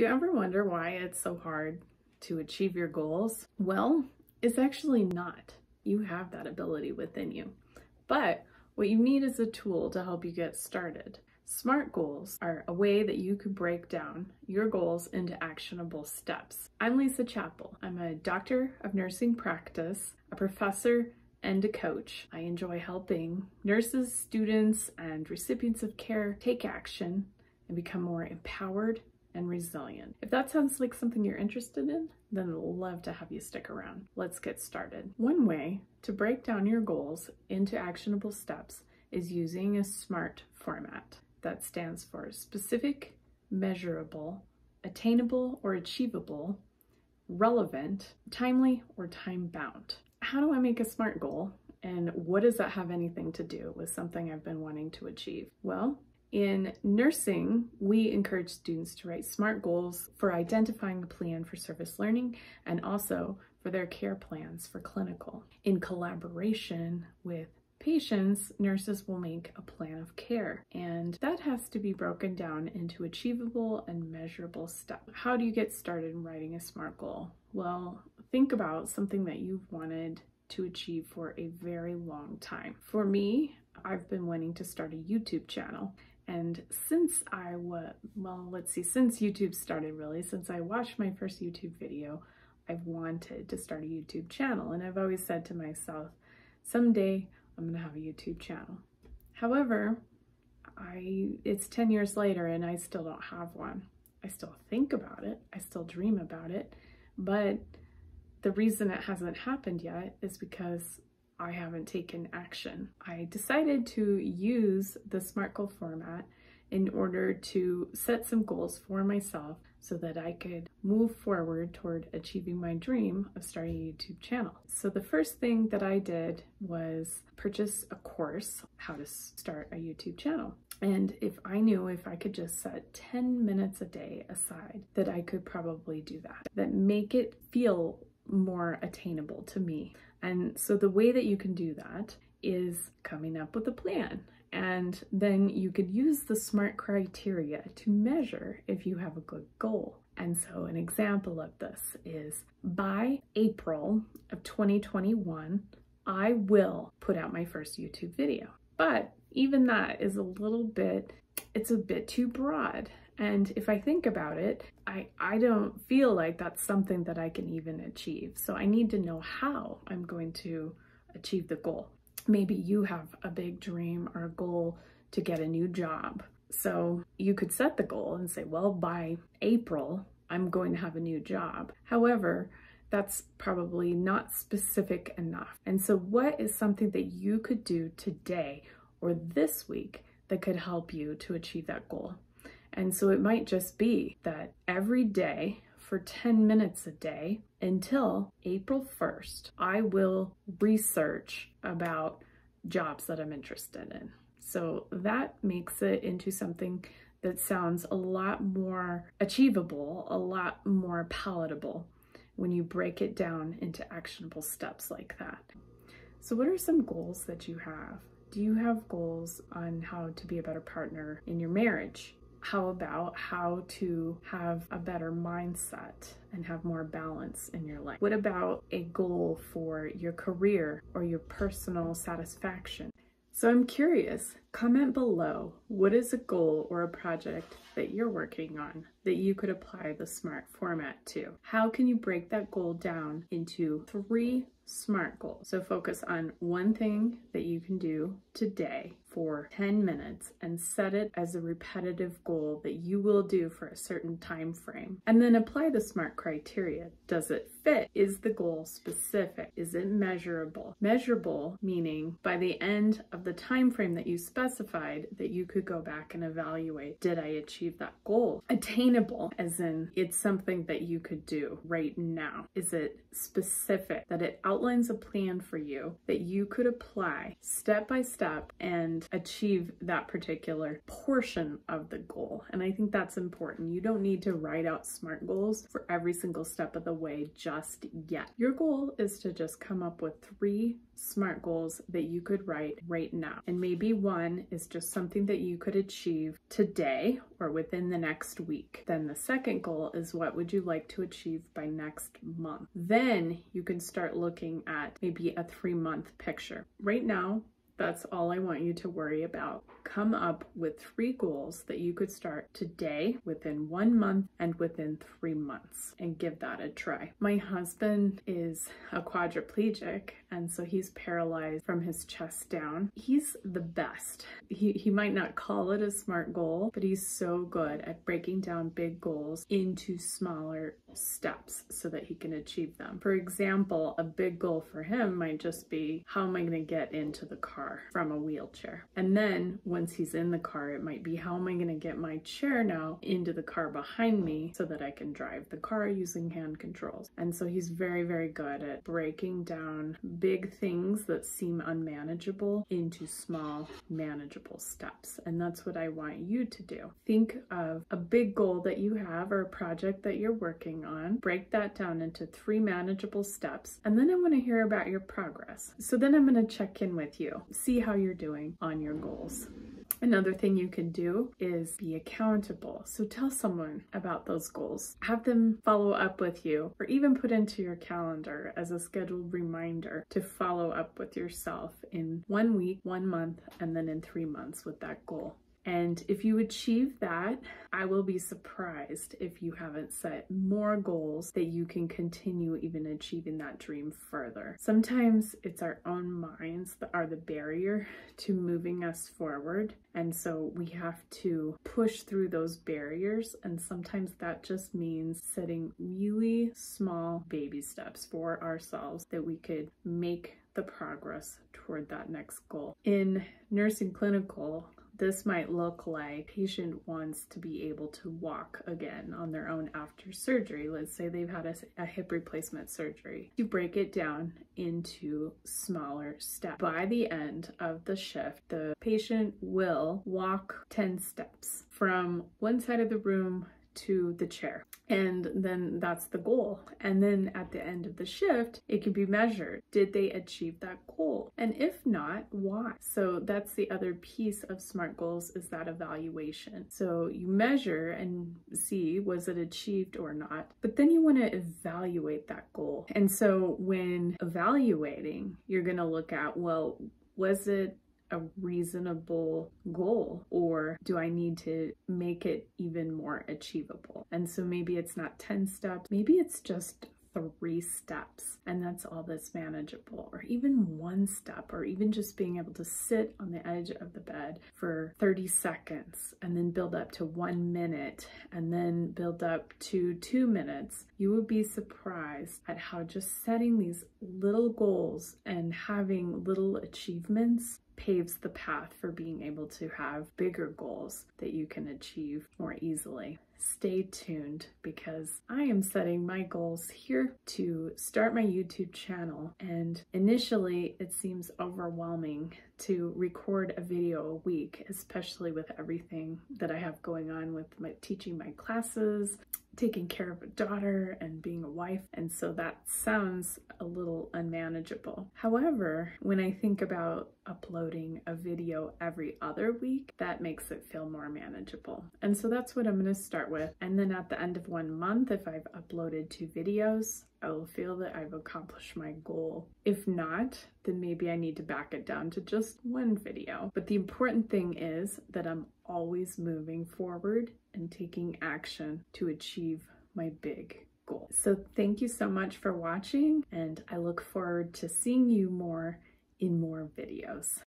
Do you ever wonder why it's so hard to achieve your goals? Well, it's actually not. You have that ability within you. But what you need is a tool to help you get started. SMART goals are a way that you could break down your goals into actionable steps. I'm Lisa Chappell. I'm a doctor of nursing practice, a professor, and a coach. I enjoy helping nurses, students, and recipients of care take action and become more empowered and resilient. If that sounds like something you're interested in, then I'd love to have you stick around. Let's get started. One way to break down your goals into actionable steps is using a SMART format. That stands for specific, measurable, attainable or achievable, relevant, timely or time-bound. How do I make a SMART goal, and what does that have anything to do with something I've been wanting to achieve? Well, in nursing, we encourage students to write SMART goals for identifying a plan for service learning and also for their care plans for clinical. In collaboration with patients, nurses will make a plan of care, and that has to be broken down into achievable and measurable steps. How do you get started in writing a SMART goal? Well, think about something that you've wanted to achieve for a very long time. For me, I've been wanting to start a YouTube channel. And since YouTube started, really, since I watched my first YouTube video, I've wanted to start a YouTube channel. And I've always said to myself, someday I'm gonna have a YouTube channel. However, it's 10 years later and I still don't have one. I still think about it, I still dream about it, but the reason it hasn't happened yet is because I haven't taken action. I decided to use the SMART goal format in order to set some goals for myself so that I could move forward toward achieving my dream of starting a YouTube channel. So the first thing that I did was purchase a course, how to start a YouTube channel. And if I could just set 10 minutes a day aside, that I could probably do that. That make it feel more attainable to me. And so the way that you can do that is coming up with a plan. And then you could use the SMART criteria to measure if you have a good goal. And so an example of this is, by April of 2021, I will put out my first YouTube video. But even that is it's a bit too broad. And if I think about it, I don't feel like that's something that I can even achieve. So I need to know how I'm going to achieve the goal. Maybe you have a big dream or a goal to get a new job. So you could set the goal and say, well, by April, I'm going to have a new job. However, that's probably not specific enough. And so what is something that you could do today or this week that could help you to achieve that goal? And so it might just be that every day for 10 minutes a day until April 1st, I will research about jobs that I'm interested in. So that makes it into something that sounds a lot more achievable, a lot more palatable when you break it down into actionable steps like that. So what are some goals that you have? Do you have goals on how to be a better partner in your marriage? How about how to have a better mindset and have more balance in your life? What about a goal for your career or your personal satisfaction? So I'm curious, comment below, what is a goal or a project that you're working on that you could apply the SMART format to? How can you break that goal down into 3 SMART goals? So focus on one thing that you can do today for 10 minutes and set it as a repetitive goal that you will do for a certain time frame. And then apply the SMART criteria. Does it fit? Is the goal specific? Is it measurable? Measurable meaning by the end of the time frame that you specified, that you could go back and evaluate, did I achieve that goal? Attainable, as in it's something that you could do right now. Is it specific? That it outlines a plan for you that you could apply step by step and achieve that particular portion of the goal. And I think that's important. You don't need to write out SMART goals for every single step of the way just yet. Your goal is to just come up with 3 SMART goals that you could write right now. And maybe one is just something that you could achieve today or within the next week. Then the second goal is, what would you like to achieve by next month? Then you can start looking at maybe a 3-month picture. Right now, that's all I want you to worry about. Come up with 3 goals that you could start today, within 1 month, and within 3 months, and give that a try. My husband is a quadriplegic, and so he's paralyzed from his chest down. He's the best. He might not call it a SMART goal, but he's so good at breaking down big goals into smaller steps so that he can achieve them. For example, a big goal for him might just be, how am I going to get into the car from a wheelchair? And then once he's in the car, it might be, how am I going to get my chair now into the car behind me so that I can drive the car using hand controls? And so he's very, very good at breaking down big things that seem unmanageable into small, manageable steps. And that's what I want you to do. Think of a big goal that you have or a project that you're working on, break that down into 3 manageable steps, and then I want to hear about your progress. So then I'm going to check in with you. See how you're doing on your goals. Another thing you can do is be accountable. So tell someone about those goals. Have them follow up with you, or even put into your calendar as a scheduled reminder to follow up with yourself in 1 week, 1 month, and then in 3 months with that goal. And if you achieve that, I will be surprised if you haven't set more goals that you can continue even achieving that dream further. Sometimes it's our own minds that are the barrier to moving us forward. And so we have to push through those barriers. And sometimes that just means setting really small baby steps for ourselves that we could make the progress toward that next goal. In nursing clinical, this might look like a patient wants to be able to walk again on their own after surgery. Let's say they've had a hip replacement surgery. You break it down into smaller steps. By the end of the shift, the patient will walk 10 steps from one side of the room to the chair. And then that's the goal. And then at the end of the shift, it can be measured. Did they achieve that goal? And if not, why? So that's the other piece of SMART goals, is that evaluation. So you measure and see, was it achieved or not? But then you want to evaluate that goal. And so when evaluating, you're going to look at, well, was it a reasonable goal, or do I need to make it even more achievable? And so maybe it's not 10 steps, maybe it's just 3 steps, and that's all that's manageable, or even 1 step, or even just being able to sit on the edge of the bed for 30 seconds and then build up to 1 minute and then build up to 2 minutes. You will be surprised at how just setting these little goals and having little achievements paves the path for being able to have bigger goals that you can achieve more easily. Stay tuned, because I am setting my goals here to start my YouTube channel, and initially it seems overwhelming to record a video a week, especially with everything that I have going on with teaching my classes, taking care of a daughter, and being a wife. And so that sounds a little unmanageable. However, when I think about uploading a video every other week, that makes it feel more manageable. And so that's what I'm going to start with. And then at the end of 1 month, if I've uploaded 2 videos, I will feel that I've accomplished my goal. If not, then maybe I need to back it down to just 1 video. But the important thing is that I'm always moving forward and taking action to achieve my big goal. So thank you so much for watching, and I look forward to seeing you more in more videos.